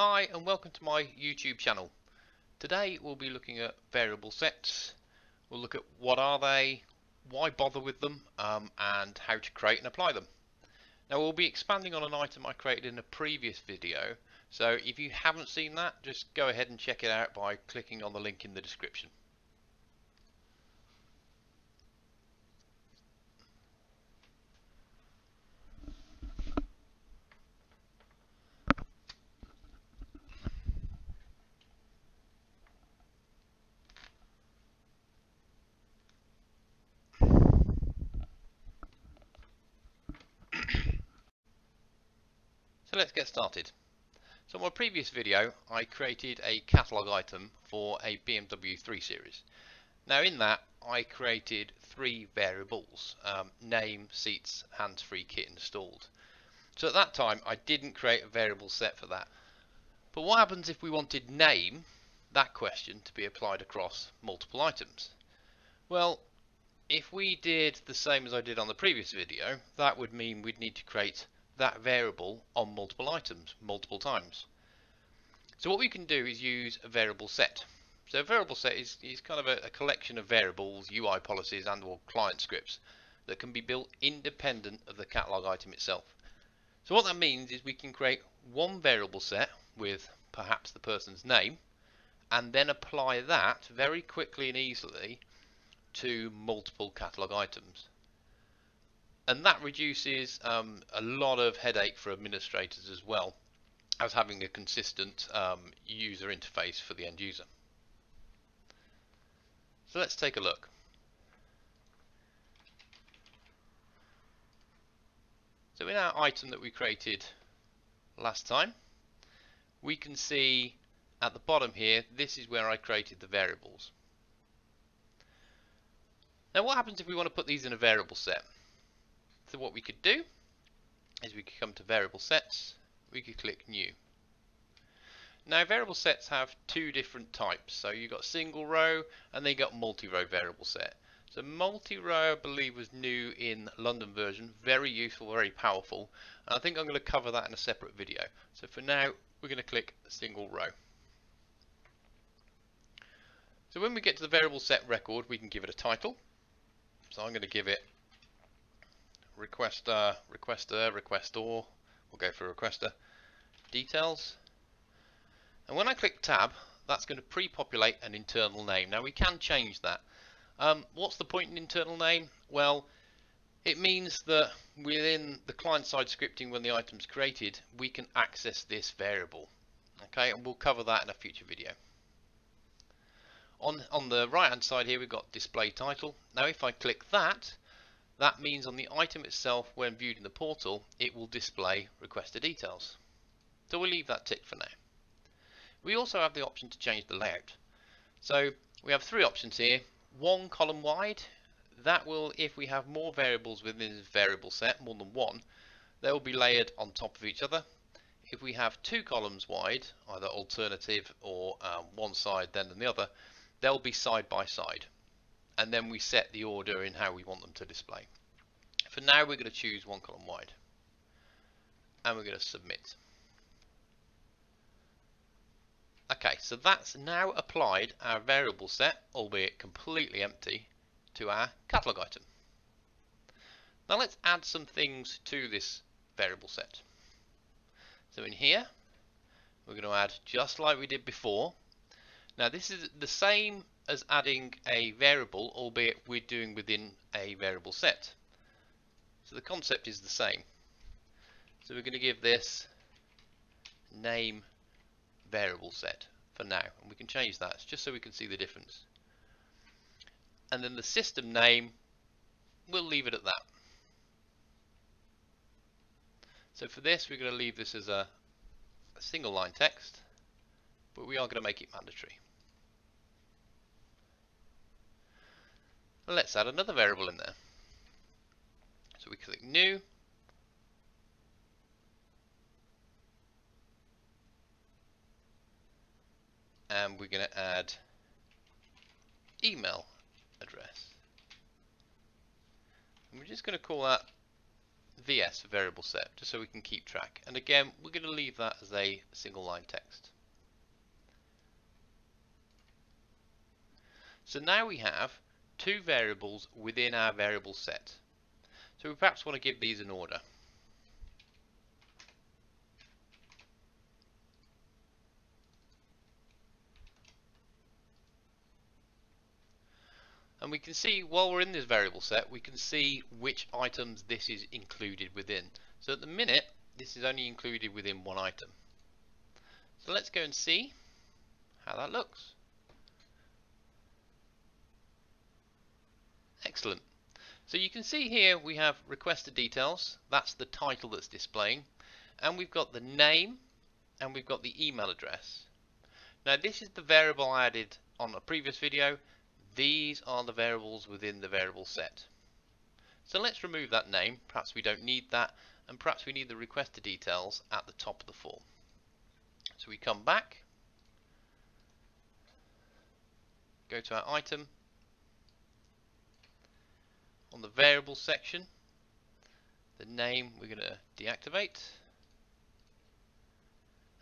Hi and welcome to my YouTube channel. Today we'll be looking at variable sets. We'll look at what are they, why bother with them, and how to create and apply them. Now we'll be expanding on an item I created in a previous video, so if you haven't seen that, just go ahead and check it out by clicking on the link in the description. So let's get started. So in my previous video I created a catalogue item for a BMW 3 Series. Now in that I created three variables, name, seats, hands-free kit installed. So at that time I didn't create a variable set for that. But what happens if we wanted name, that question, to be applied across multiple items? Well, if we did the same as I did on the previous video, that would mean we'd need to create that variable on multiple items multiple times. So what we can do is use a variable set. So a variable set is kind of a collection of variables, UI policies and or client scripts that can be built independent of the catalog item itself. So what that means is we can create one variable set with perhaps the person's name and then apply that very quickly and easily to multiple catalog items. And that reduces a lot of headache for administrators, as well as having a consistent user interface for the end user. So let's take a look. So in our item that we created last time, we can see at the bottom here, this is where I created the variables. Now what happens if we want to put these in a variable set? So what we could do is we could come to variable sets, we could click new. Now variable sets have two different types, so you've got single row and then you got multi-row variable set. So multi-row I believe was new in London version, very useful, very powerful, and I think I'm going to cover that in a separate video. So for now we're going to click single row. So when we get to the variable set record we can give it a title, so I'm going to give it requester, we'll go for requester, details. And when I click tab, that's going to pre-populate an internal name. Now we can change that. What's the point in internal name? Well, it means that within the client-side scripting when the item's created, we can access this variable. Okay, and we'll cover that in a future video. On the right-hand side here, we've got display title. Now if I click that, that means on the item itself, when viewed in the portal, it will display requester details. So we'll leave that tick for now. We also have the option to change the layout. So we have three options here. One column wide, that will, if we have more variables within this variable set, more than one, they will be layered on top of each other. If we have two columns wide, either alternative or one side then the other, they'll be side by side. And then we set the order in how we want them to display. For now we're going to choose one column wide and we're going to submit. Okay, so that's now applied our variable set, albeit completely empty, to our catalog item. Now let's add some things to this variable set. So in here we're going to add, just like we did before, now this is the same as adding a variable, albeit we're doing within a variable set. So the concept is the same. So we're going to give this name variable set for now, and we can change that just so we can see the difference. And then the system name, we'll leave it at that. So for this, we're going to leave this as a single line text, but we are going to make it mandatory. Let's add another variable in there. So we click new. And we're going to add email address. And we're just going to call that VS for variable set, just so we can keep track. And again, we're going to leave that as a single line text. So now we have two variables within our variable set. So we perhaps want to give these an order. And we can see, while we're in this variable set, we can see which items this is included within. So at the minute, this is only included within one item. So let's go and see how that looks. Excellent. So you can see here we have requested details. That's the title that's displaying. And we've got the name and we've got the email address. Now this is the variable I added on a previous video. These are the variables within the variable set. So let's remove that name. Perhaps we don't need that, and perhaps we need the requested details at the top of the form. So we come back, go to our item, on the variable section, the name we're going to deactivate,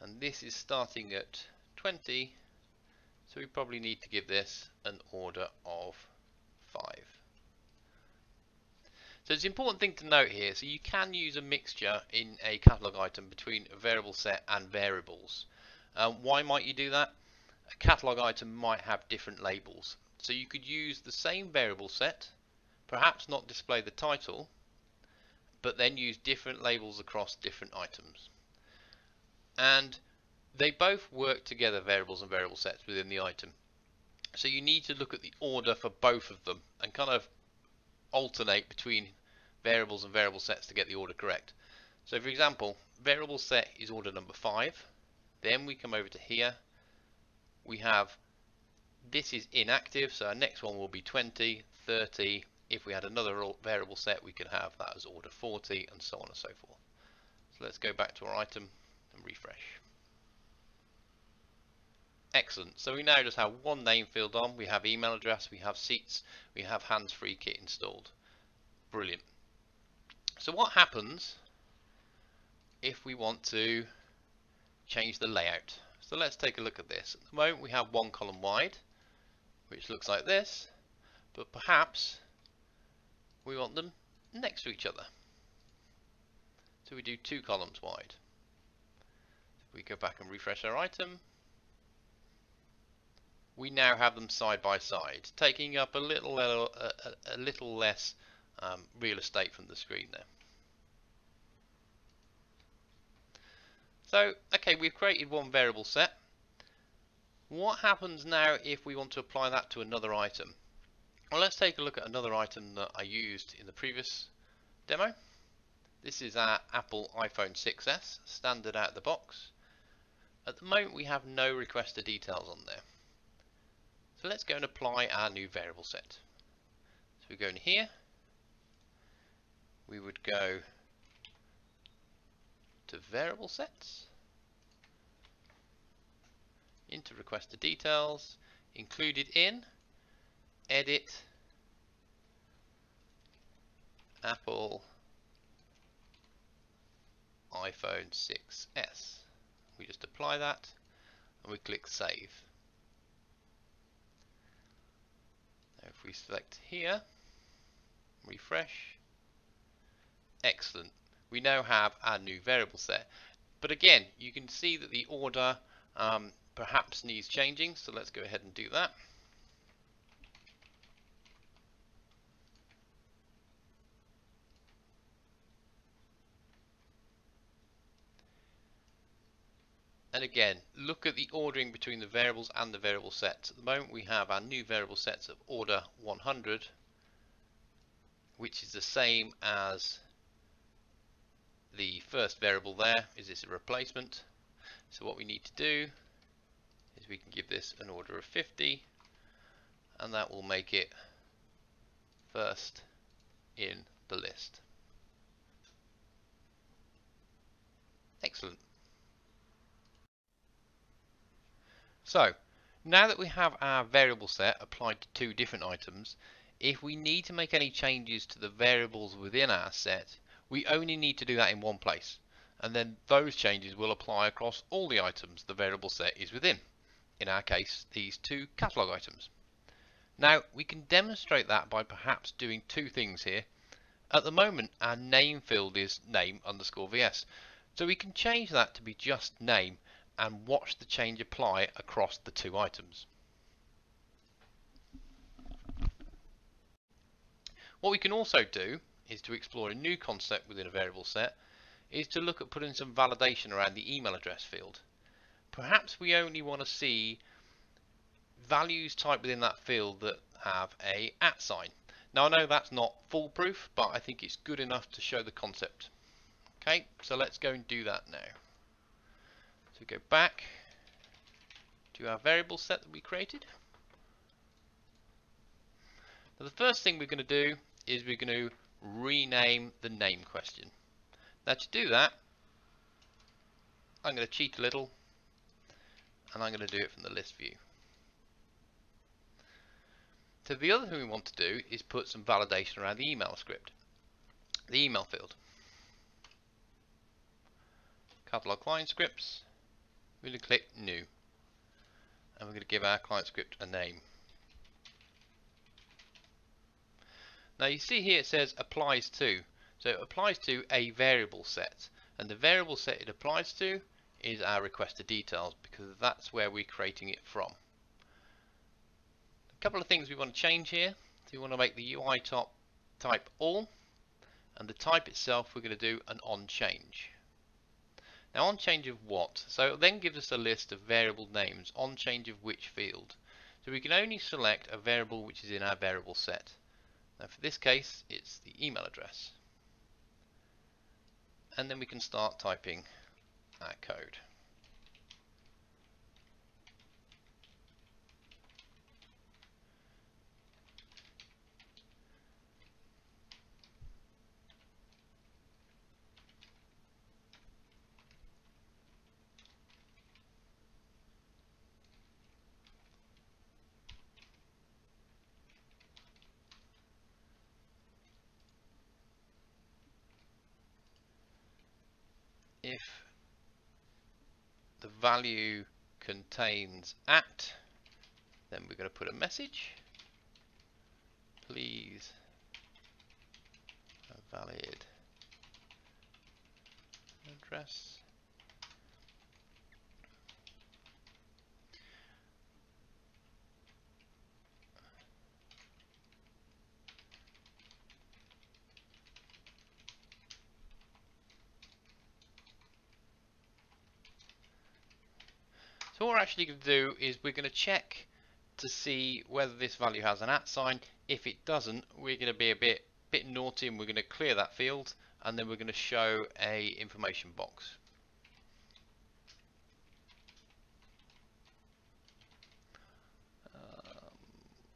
and this is starting at 20. So we probably need to give this an order of 5. So it's an important thing to note here. So you can use a mixture in a catalogue item between a variable set and variables. Why might you do that? A catalogue item might have different labels. So you could use the same variable set, perhaps not display the title, but then use different labels across different items. And they both work together, variables and variable sets, within the item. So you need to look at the order for both of them and kind of alternate between variables and variable sets to get the order correct. So for example, variable set is order number 5. Then we come over to here. We have this is inactive, so our next one will be 20, 30. If we had another variable set, we could have that as order 40 and so on and so forth. So let's go back to our item and refresh. Excellent. So we now just have one name field on, we have email address, we have seats, we have hands-free kit installed. Brilliant. So what happens if we want to change the layout? So let's take a look at this. At the moment we have one column wide, which looks like this, but perhaps we want them next to each other. So we do two columns wide. If we go back and refresh our item, we now have them side by side, taking up a little less real estate from the screen there. So, okay, we've created one variable set. What happens now if we want to apply that to another item? Well, let's take a look at another item that I used in the previous demo. This is our Apple iPhone 6S, standard out of the box. At the moment, we have no requested details on there. So let's go and apply our new variable set. So we go in here, we would go to variable sets, into requested details, included in, edit, Apple iPhone 6S. We just apply that and we click save. If we select here, refresh, excellent. We now have our new variable set. But again, you can see that the order perhaps needs changing, so let's go ahead and do that. And again, look at the ordering between the variables and the variable sets. At the moment we have our new variable sets of order 100, which is the same as the first variable there. Is this a replacement? So what we need to do is we can give this an order of 50, and that will make it first in the list. Excellent. So, now that we have our variable set applied to two different items, if we need to make any changes to the variables within our set, We only need to do that in one place, and then those changes will apply across all the items the variable set is within, in our case these two catalogue items. Now we can demonstrate that by perhaps doing two things here. At the moment our name field is name underscore vs, so we can change that to be just name and watch the change apply across the two items. What we can also do is to explore a new concept within a variable set, is to look at putting some validation around the email address field. Perhaps we only want to see values typed within that field that have a @ sign. Now I know that's not foolproof, but I think it's good enough to show the concept. Okay, so let's go and do that now. So go back to our variable set that we created. Now the first thing we're going to do is we're going to rename the name question. Now to do that, I'm going to cheat a little and I'm going to do it from the list view. So the other thing we want to do is put some validation around the email script, the email field. Catalog client scripts, we're going to click new and we're going to give our client script a name. Now you see here it says applies to, so it applies to a variable set, and the variable set it applies to is our requested details, because that's where we're creating it from. A couple of things we want to change here. So we want to make the UI type all, and the type itself we're going to do an on change. Now on change of what? So it then gives us a list of variable names, on change of which field. So we can only select a variable which is in our variable set. Now for this case it's the email address, and then we can start typing our code. If the value contains @ then we're going to put a message, please a valid address. So what we're actually going to do is we're going to check to see whether this value has an @ sign. If it doesn't, we're going to be a bit naughty and we're going to clear that field, and then we're going to show a information box.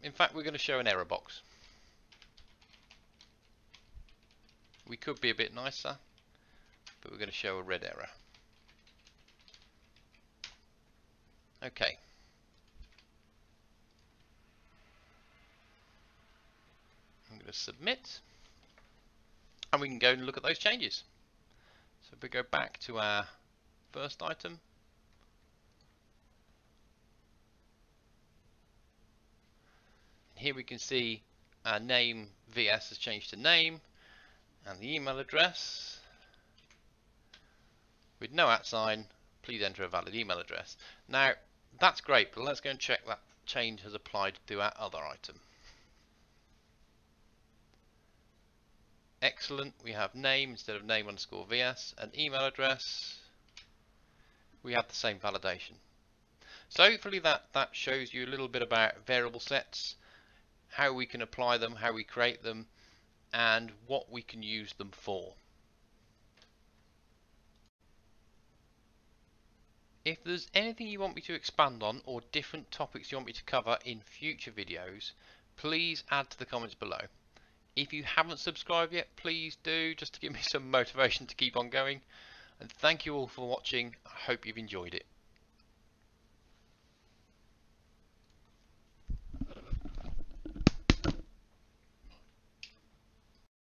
In fact, we're going to show an error box. We could be a bit nicer, but we're going to show a red error. Okay. I'm going to submit, and we can go and look at those changes. So if we go back to our first item, here we can see our name VS has changed to name, and the email address with no @ sign, please enter a valid email address. Now that's great, but let's go and check that change has applied to our other item. Excellent, we have name instead of name underscore vs, and email address. We have the same validation. So hopefully that shows you a little bit about variable sets, how we can apply them, how we create them, and what we can use them for. If there's anything you want me to expand on or different topics you want me to cover in future videos, please add to the comments below. If you haven't subscribed yet, please do, just to give me some motivation to keep on going. And thank you all for watching. I hope you've enjoyed it.